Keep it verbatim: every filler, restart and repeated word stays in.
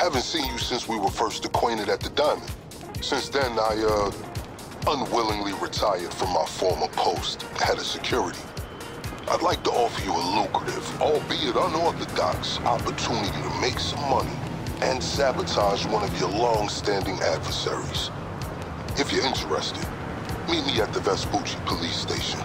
Haven't seen you since we were first acquainted at the Diamond. Since then, I, uh, unwillingly retired from my former post, head of security. I'd like to offer you a lucrative, albeit unorthodox, opportunity to make some money and sabotage one of your long-standing adversaries. If you're interested, meet me at the Vespucci police station.